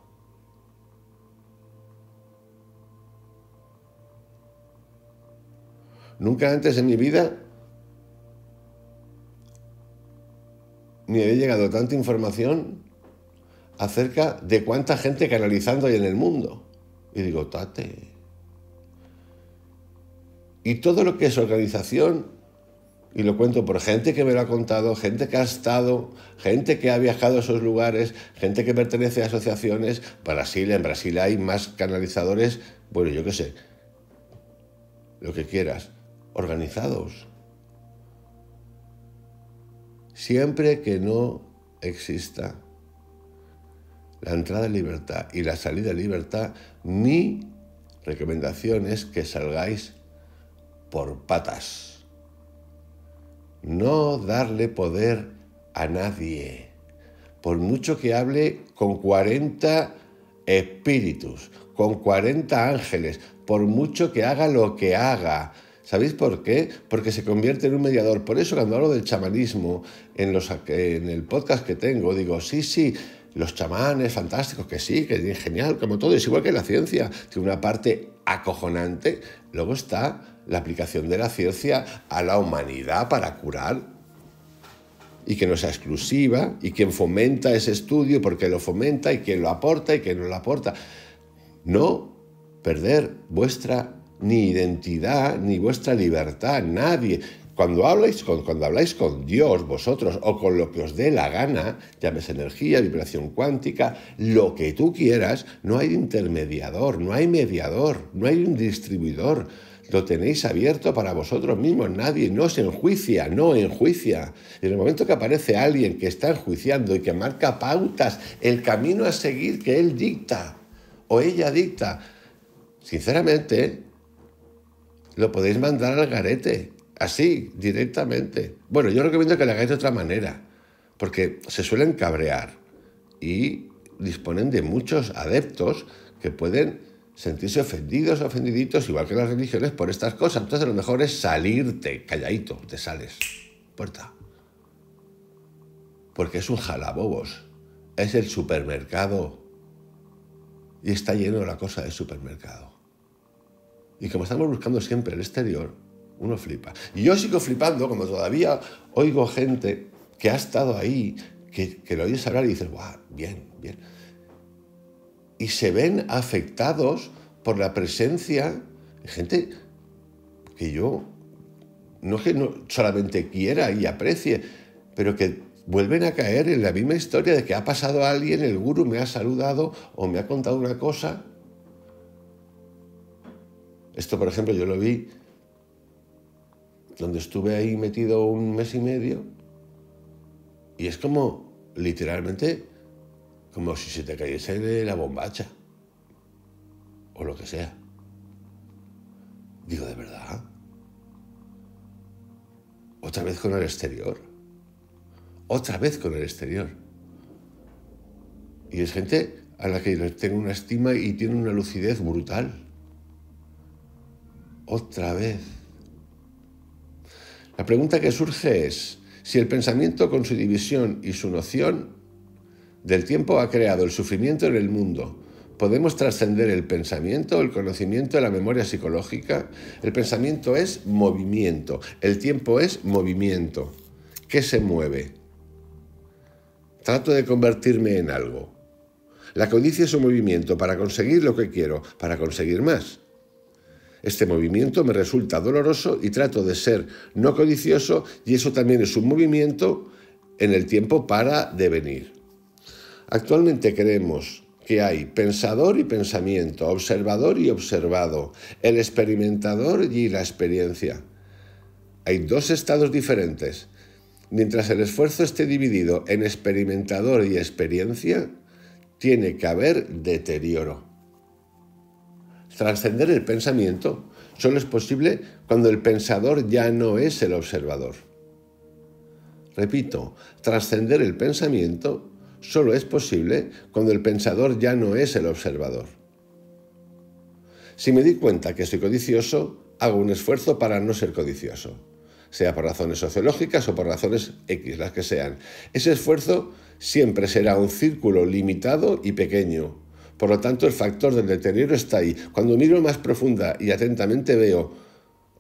Nunca antes en mi vida ni había llegado tanta información acerca de cuánta gente canalizando hay en el mundo. Y digo, tate. Y todo lo que es organización, y lo cuento por gente que me lo ha contado, gente que ha estado, gente que ha viajado a esos lugares, gente que pertenece a asociaciones. Brasil, en Brasil hay más canalizadores, bueno, yo qué sé, lo que quieras, organizados. Siempre que no exista la entrada en libertad y la salida en libertad, mi recomendación es que salgáis por patas. No darle poder a nadie. Por mucho que hable con 40 espíritus, con 40 ángeles, por mucho que haga lo que haga. ¿Sabéis por qué? Porque se convierte en un mediador. Por eso cuando hablo del chamanismo en el podcast que tengo, digo, sí, los chamanes fantásticos, que sí, que es genial, como todo, es igual que la ciencia. Tiene una parte acojonante. Luego está la aplicación de la ciencia a la humanidad para curar. Y que no sea exclusiva, y quien fomenta ese estudio, porque lo fomenta, y quien lo aporta, y quien no lo aporta. No perder vuestra ni identidad, ni vuestra libertad, nadie. Cuando habláis con Dios, vosotros, o con lo que os dé la gana, llámese energía, vibración cuántica, lo que tú quieras, no hay intermediador, no hay mediador, no hay un distribuidor. Lo tenéis abierto para vosotros mismos, nadie nos enjuicia, no enjuicia. En el momento que aparece alguien que está enjuiciando y que marca pautas, el camino a seguir que él dicta o ella dicta, sinceramente, lo podéis mandar al garete, así, directamente. Bueno, yo recomiendo que lo hagáis de otra manera, porque se suelen cabrear y disponen de muchos adeptos que pueden sentirse ofendidos, ofendiditos, igual que las religiones, por estas cosas. Entonces lo mejor es salirte, calladito, te sales, puerta. Porque es un jalabobos, es el supermercado y está lleno la cosa de supermercado. Y como estamos buscando siempre el exterior, uno flipa. Y yo sigo flipando cuando todavía oigo gente que ha estado ahí, que lo oyes hablar y dices, guau, bien. Y se ven afectados por la presencia de gente que yo no solamente quiera y aprecie, pero que vuelven a caer en la misma historia de que ha pasado alguien, el gurú me ha saludado o me ha contado una cosa. Esto, por ejemplo, yo lo vi donde estuve ahí metido 1 mes y medio y es como, literalmente, como si se te cayese de la bombacha o lo que sea. Digo, ¿de verdad? Otra vez con el exterior. Y es gente a la que tengo una estima y tiene una lucidez brutal. Otra vez. La pregunta que surge es si el pensamiento con su división y su noción del tiempo ha creado el sufrimiento en el mundo. ¿Podemos trascender el pensamiento, el conocimiento, la memoria psicológica? El pensamiento es movimiento, el tiempo es movimiento. ¿Qué se mueve? Trato de convertirme en algo. La codicia es un movimiento para conseguir lo que quiero, para conseguir más. Este movimiento me resulta doloroso y trato de ser no codicioso, y eso también es un movimiento en el tiempo para devenir. Actualmente creemos que hay pensador y pensamiento, observador y observado, el experimentador y la experiencia. Hay 2 estados diferentes. Mientras el esfuerzo esté dividido en experimentador y experiencia, tiene que haber deterioro. Trascender el pensamiento solo es posible cuando el pensador ya no es el observador. Repito, trascender el pensamiento solo es posible cuando el pensador ya no es el observador. Si me di cuenta que soy codicioso, hago un esfuerzo para no ser codicioso. sea por razones sociológicas o por razones X, las que sean. Ese esfuerzo siempre será un círculo limitado y pequeño. Por lo tanto, el factor del deterioro está ahí. Cuando miro más profunda y atentamente veo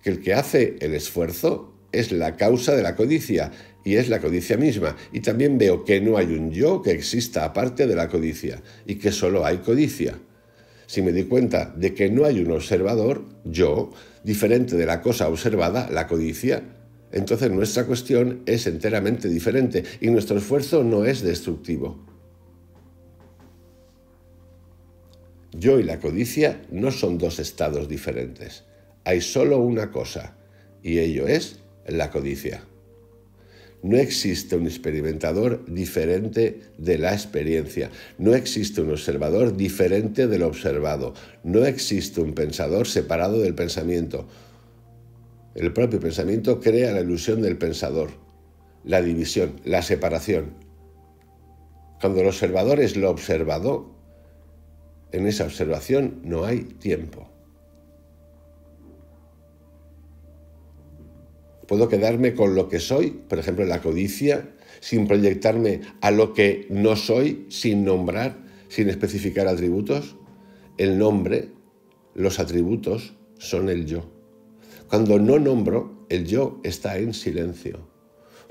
que el que hace el esfuerzo es la causa de la codicia, y es la codicia misma. Y también veo que no hay un yo que exista aparte de la codicia, y que solo hay codicia. Si me di cuenta de que no hay un observador, yo, diferente de la cosa observada, la codicia, entonces nuestra cuestión es enteramente diferente y nuestro esfuerzo no es destructivo. Yo y la codicia no son dos estados diferentes. Hay solo una cosa, y ello es la codicia. No existe un experimentador diferente de la experiencia. No existe un observador diferente del observado. No existe un pensador separado del pensamiento. El propio pensamiento crea la ilusión del pensador, la división, la separación. Cuando el observador es lo observado, en esa observación no hay tiempo. Puedo quedarme con lo que soy, por ejemplo, la codicia, sin proyectarme a lo que no soy, sin nombrar, sin especificar atributos. El nombre, los atributos, son el yo. Cuando no nombro, el yo está en silencio.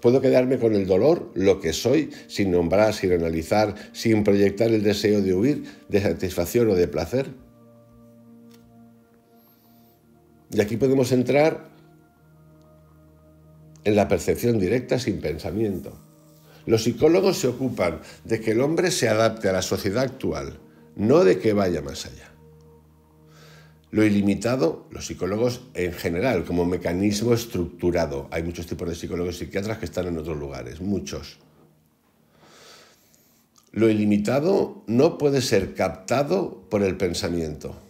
Puedo quedarme con el dolor, lo que soy, sin nombrar, sin analizar, sin proyectar el deseo de huir, de satisfacción o de placer. Y aquí podemos entrar en la percepción directa sin pensamiento. Los psicólogos se ocupan de que el hombre se adapte a la sociedad actual, no de que vaya más allá. Lo ilimitado, los psicólogos en general, como mecanismo estructurado. Hay muchos tipos de psicólogos y psiquiatras que están en otros lugares, muchos. Lo ilimitado no puede ser captado por el pensamiento.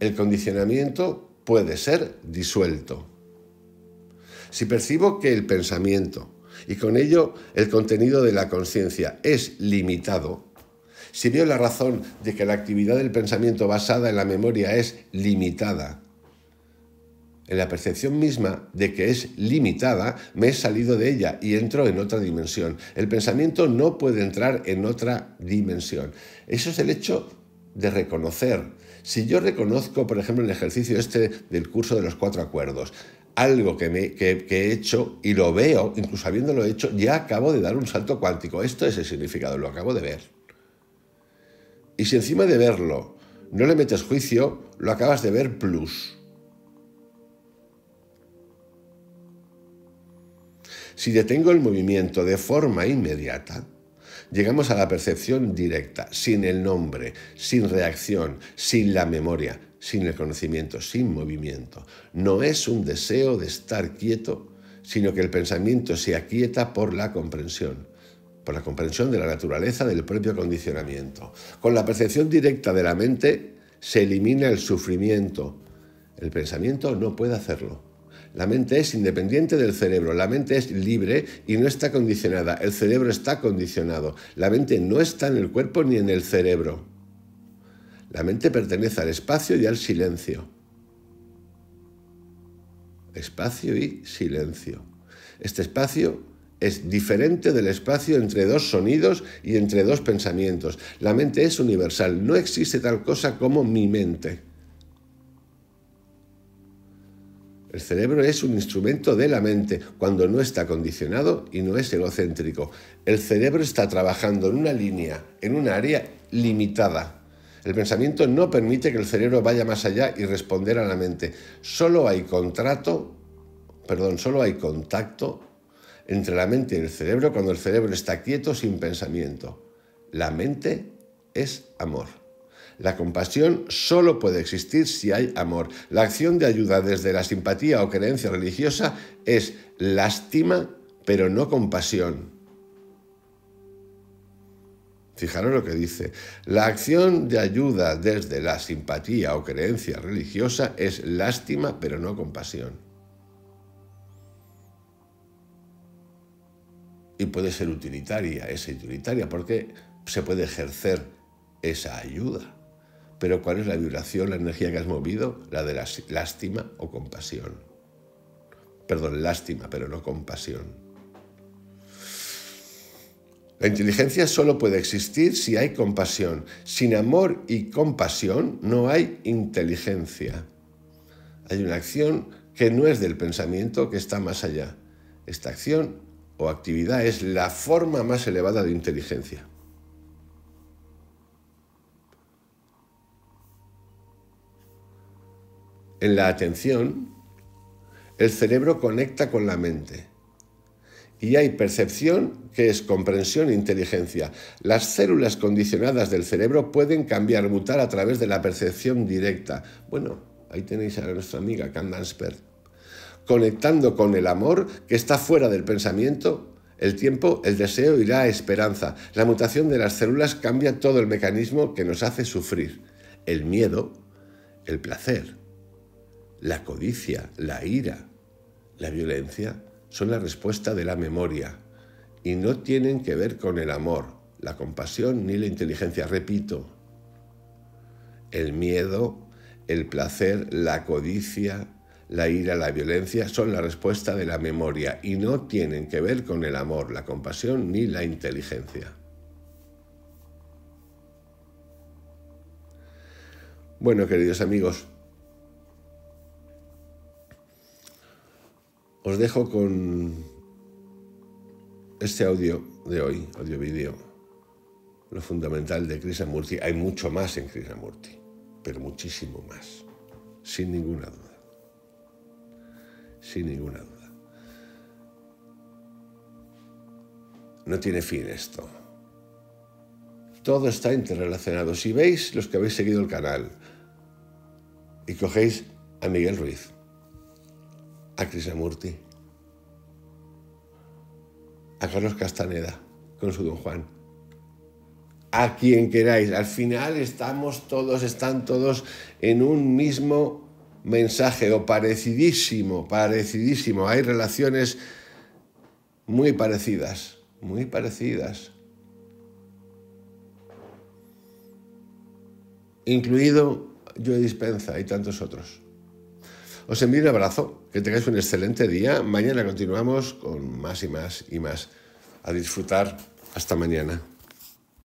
El condicionamiento puede ser disuelto. Si percibo que el pensamiento, y con ello el contenido de la conciencia, es limitado, si veo la razón de que la actividad del pensamiento basada en la memoria es limitada, en la percepción misma de que es limitada, me he salido de ella y entro en otra dimensión. El pensamiento no puede entrar en otra dimensión. Eso es el hecho de reconocer. Si yo reconozco, por ejemplo, el ejercicio este del curso de los 4 acuerdos, algo que he hecho y lo veo, incluso habiéndolo hecho, ya acabo de dar un salto cuántico. Esto es el significado, lo acabo de ver. Y si encima de verlo no le metes juicio, lo acabas de ver plus. Si detengo el movimiento de forma inmediata, llegamos a la percepción directa, sin el nombre, sin reacción, sin la memoria, sin el conocimiento, sin movimiento. No es un deseo de estar quieto, sino que el pensamiento se aquieta por la comprensión de la naturaleza del propio condicionamiento. Con la percepción directa de la mente se elimina el sufrimiento. El pensamiento no puede hacerlo. La mente es independiente del cerebro, la mente es libre y no está condicionada. El cerebro está condicionado. La mente no está en el cuerpo ni en el cerebro. La mente pertenece al espacio y al silencio. Espacio y silencio. Este espacio es diferente del espacio entre 2 sonidos y entre 2 pensamientos. La mente es universal, no existe tal cosa como mi mente. El cerebro es un instrumento de la mente cuando no está condicionado y no es egocéntrico. El cerebro está trabajando en una línea, en un área limitada. El pensamiento no permite que el cerebro vaya más allá y responder a la mente. Solo hay contacto entre la mente y el cerebro cuando el cerebro está quieto sin pensamiento. La mente es amor. La compasión solo puede existir si hay amor. La acción de ayuda desde la simpatía o creencia religiosa es lástima, pero no compasión. Fijaros lo que dice. La acción de ayuda desde la simpatía o creencia religiosa es lástima, pero no compasión. Y puede ser utilitaria, es utilitaria, porque se puede ejercer esa ayuda. Pero ¿cuál es la vibración, la energía que has movido? La de la lástima o compasión. Perdón, lástima, pero no compasión. La inteligencia solo puede existir si hay compasión. Sin amor y compasión no hay inteligencia. Hay una acción que no es del pensamiento, que está más allá. Esta acción o actividad es la forma más elevada de inteligencia. En la atención, el cerebro conecta con la mente. Y hay percepción, que es comprensión e inteligencia. Las células condicionadas del cerebro pueden cambiar, mutar a través de la percepción directa. Bueno, ahí tenéis a nuestra amiga Candace Pert, conectando con el amor que está fuera del pensamiento, el tiempo, el deseo y la esperanza. La mutación de las células cambia todo el mecanismo que nos hace sufrir. El miedo, el placer, la codicia, la ira, la violencia son la respuesta de la memoria y no tienen que ver con el amor, la compasión ni la inteligencia. Repito, el miedo, el placer, la codicia, la ira, la violencia son la respuesta de la memoria y no tienen que ver con el amor, la compasión ni la inteligencia. Bueno, queridos amigos, os dejo con este audio de hoy, audio-vídeo, Lo Fundamental de Krishnamurti. Hay mucho más en Krishnamurti, pero muchísimo más, sin ninguna duda. Sin ninguna duda. No tiene fin esto. Todo está interrelacionado. Si veis, los que habéis seguido el canal, y cogéis a Miguel Ruiz, a Krishnamurti, a Carlos Castaneda con su Don Juan, a quien queráis. Al final están todos en un mismo mensaje o parecidísimo, parecidísimo. Hay relaciones muy parecidas, muy parecidas. Incluido Yoedispenza y tantos otros. Os envío un abrazo, que tengáis un excelente día. Mañana continuamos con más y más y más. A disfrutar. Hasta mañana.